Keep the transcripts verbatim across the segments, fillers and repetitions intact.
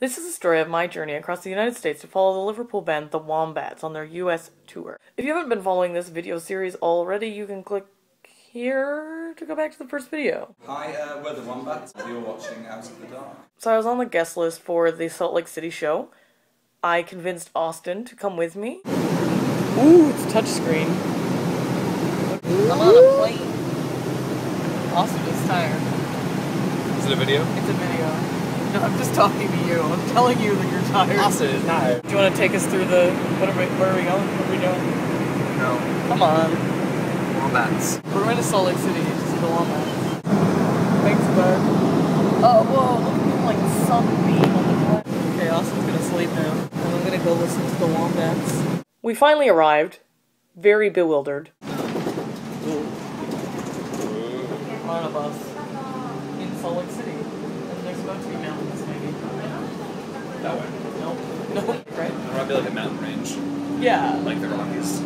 This is a story of my journey across the United States to follow the Liverpool band The Wombats on their U S tour. If you haven't been following this video series already, you can click here to go back to the first video. Hi, uh, we're The Wombats. You're watching Out of the Dark. So I was on the guest list for the Salt Lake City show. I convinced Austin to come with me. Ooh, it's touchscreen. I'm on a plane. Austin is tired. Is it a video? It's a video. No, I'm just talking to you. I'm telling you that you're tired. Austin is tired. Do you want to take us through the... What are we, where are we going? What are we doing? No. Come on. Wombats. We're going to Salt Lake City. Just go on that. Thanks, bud. Oh, whoa. Look at him like a sunbeam on the car. Okay, Austin's going to sleep now. And I'm going to go listen to the Wombats. We finally arrived. Very bewildered. Ooh. We're on a bus. In Salt Lake City. Supposed to be mountains, maybe. That way. Nope. Nope. Right? It'll probably be like a mountain range. Yeah. Like the Rockies.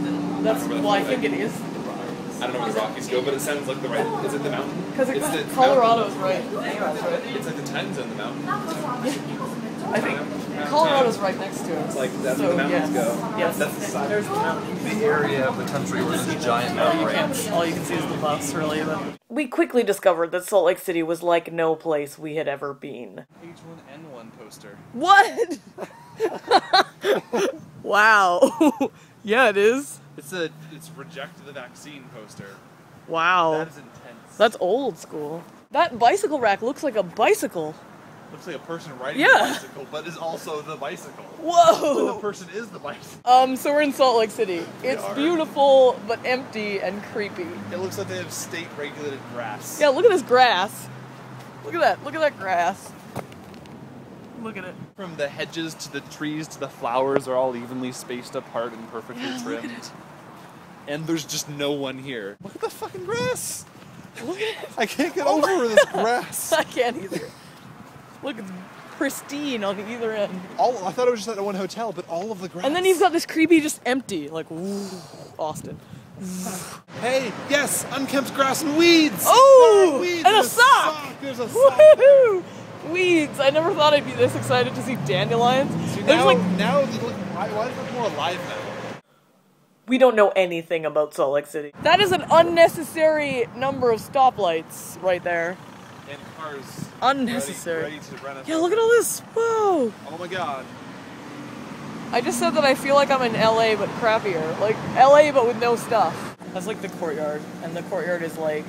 That's, I well, I think like, it is the Rockies. I don't know where the Rockies go, but it sounds like the right. Is it the mountain? Because Colorado's mountain. Right. right. It's like the time zone, the mountain. Yeah. I think mountain Colorado's time. Right next to us. Like, that's so, where the mountains yes. go. Yes. That's the side. There's the mountain. The area of the country where there's a giant mountain range. All you can see is the bus, really. But. We quickly discovered that Salt Lake City was like no place we had ever been. H one N one poster. What? Wow. Yeah, it is. It's a it's reject the vaccine poster. Wow. That is intense. That's old school. That bicycle rack looks like a bicycle. Looks like a person riding yeah. a bicycle, but is also the bicycle. Whoa! But the person is the bicycle. Um, so we're in Salt Lake City. It's beautiful, but empty and creepy. It looks like they have state-regulated grass. Yeah, look at this grass. Look at that. Look at that grass. Look at it. From the hedges to the trees to the flowers are all evenly spaced apart and perfectly yeah, trimmed. Look at it. And there's just no one here. Look at the fucking grass! Look at it. I can't get oh over this grass. I can't either. Look, it's pristine on either end. All, I thought it was just at one hotel, but all of the grass. And then he's got this creepy, just empty, like, woo, Austin. Hey, yes, unkempt grass and weeds. Oh, weeds. And a sock. sock. There's a sock. Woohoo! Weeds. I never thought I'd be this excited to see dandelions. So now, There's like now, why, why is it more alive now? We don't know anything about Salt Lake City. That is an unnecessary number of stoplights right there. And cars unnecessary. Ready, ready to run yeah, look at all this. Whoa! Oh my god. I just said that I feel like I'm in L A but crappier. Like L A but with no stuff. That's like the courtyard, and the courtyard is like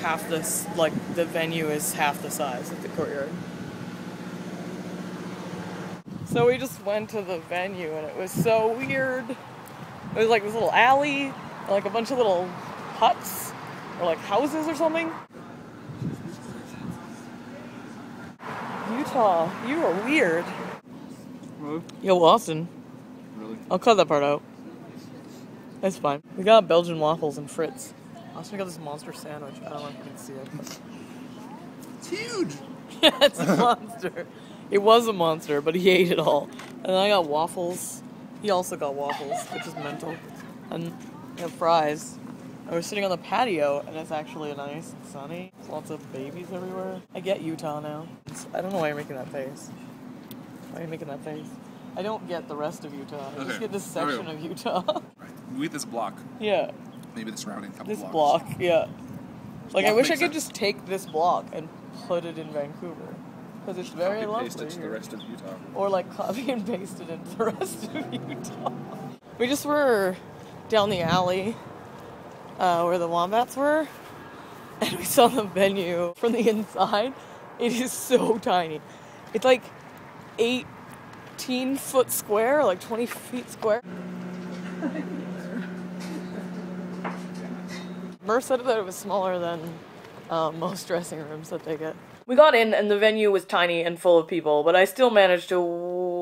half this. Like the venue is half the size of the courtyard. So we just went to the venue, and it was so weird. It was like this little alley, and like a bunch of little huts or like houses or something. Utah, you are weird. Really? Yo, Austin. Really? I'll cut that part out. That's fine. We got Belgian waffles and Fritz. Austin got this monster sandwich. I don't know if you can see it. It's huge! Yeah, it's a monster. It was a monster, but he ate it all. And then I got waffles. He also got waffles, which is mental. And we have fries. And we're sitting on the patio, and it's actually nice and sunny. There's lots of babies everywhere. I get Utah now. It's, I don't know why you're making that face. Why are you making that face? I don't get the rest of Utah. I okay. just get this section of Utah. Right. We get this block. Yeah. Maybe the surrounding couple this blocks. This block, yeah. Like, block I wish I could sense. just take this block and put it in Vancouver. Because it's very lovely. Copy paste it to the rest of Utah. Or, like, copy and paste it into the rest of Utah. We just were down the alley. Uh, where the Wombats were, and we saw the venue from the inside. It is so tiny. It's like eighteen foot square, like twenty feet square. Murph said that it was smaller than uh, most dressing rooms that they get. We got in, and the venue was tiny and full of people, but I still managed to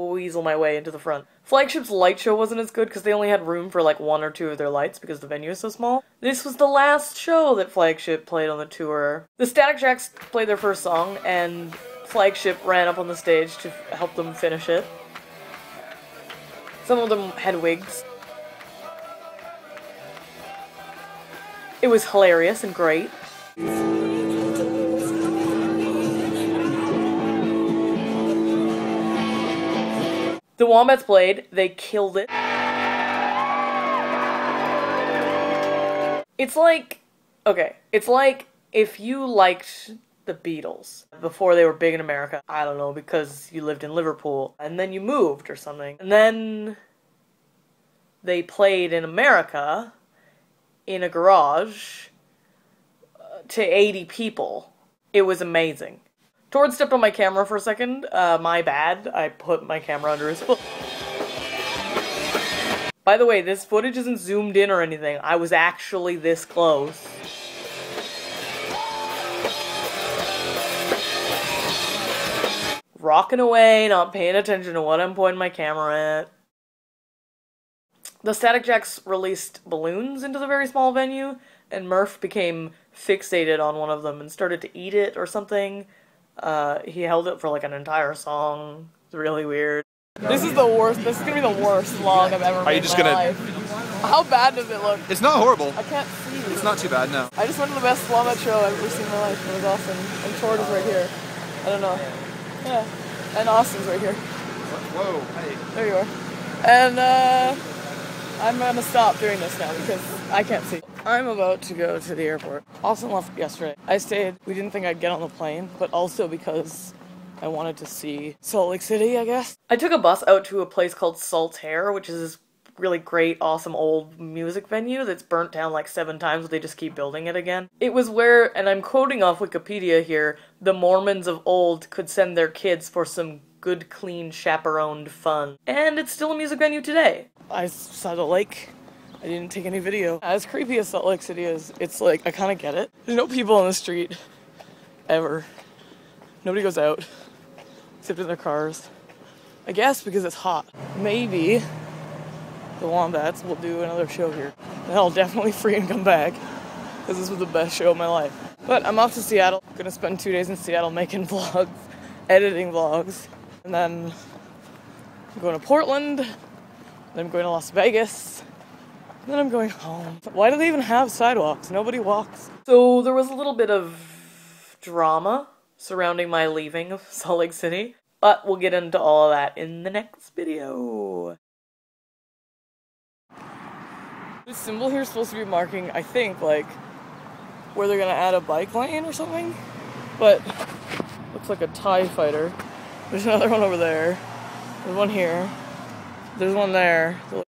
weasel my way into the front. Flagship's light show wasn't as good because they only had room for like one or two of their lights because the venue is so small. This was the last show that Flagship played on the tour. The Static Jacks played their first song, and Flagship ran up on the stage to help them finish it. Some of them had wigs. It was hilarious and great. The Wombats played, they killed it. It's like, okay, it's like if you liked the Beatles before they were big in America, I don't know, because you lived in Liverpool, and then you moved or something, and then they played in America in a garage to eighty people. It was amazing. Tord stepped on my camera for a second. Uh, my bad. I put my camera under his foot. By the way, this footage isn't zoomed in or anything. I was actually this close. Rocking away, not paying attention to what I'm pointing my camera at. The Static Jacks released balloons into the very small venue, and Murph became fixated on one of them and started to eat it or something. Uh, he held it for like an entire song. It's really weird. This is the worst. This is gonna be the worst vlog I've ever made. Are you just in my gonna? Life. How bad does it look? It's not horrible. I can't see. It's not too bad, no. I just went to the best wombat show I've ever seen in my life. It was awesome. And Tord is right here. I don't know. Yeah. And Austin's right here. Whoa. Hey. There you are. And uh, I'm gonna stop doing this now because I can't see. I'm about to go to the airport. Austin left yesterday. I stayed. We didn't think I'd get on the plane, but also because I wanted to see Salt Lake City, I guess. I took a bus out to a place called Saltair, which is this really great, awesome old music venue that's burnt down like seven times, but they just keep building it again. It was where, and I'm quoting off Wikipedia here, the Mormons of old could send their kids for some good, clean, chaperoned fun. And it's still a music venue today. I saw the lake. I didn't take any video. As creepy as Salt Lake City is, it's like, I kind of get it. There's no people on the street, ever. Nobody goes out, except in their cars. I guess because it's hot. Maybe the Wombats will do another show here. And I'll definitely freaking come back, because this was the best show of my life. But I'm off to Seattle. I'm gonna spend two days in Seattle making vlogs, editing vlogs. And then I'm going to Portland, then I'm going to Las Vegas. Then I'm going home. Why do they even have sidewalks? Nobody walks. So there was a little bit of drama surrounding my leaving of Salt Lake City, but we'll get into all of that in the next video. This symbol here is supposed to be marking, I think, like, where they're gonna add a bike lane or something, but looks like a TIE fighter. There's another one over there. There's one here. There's one there.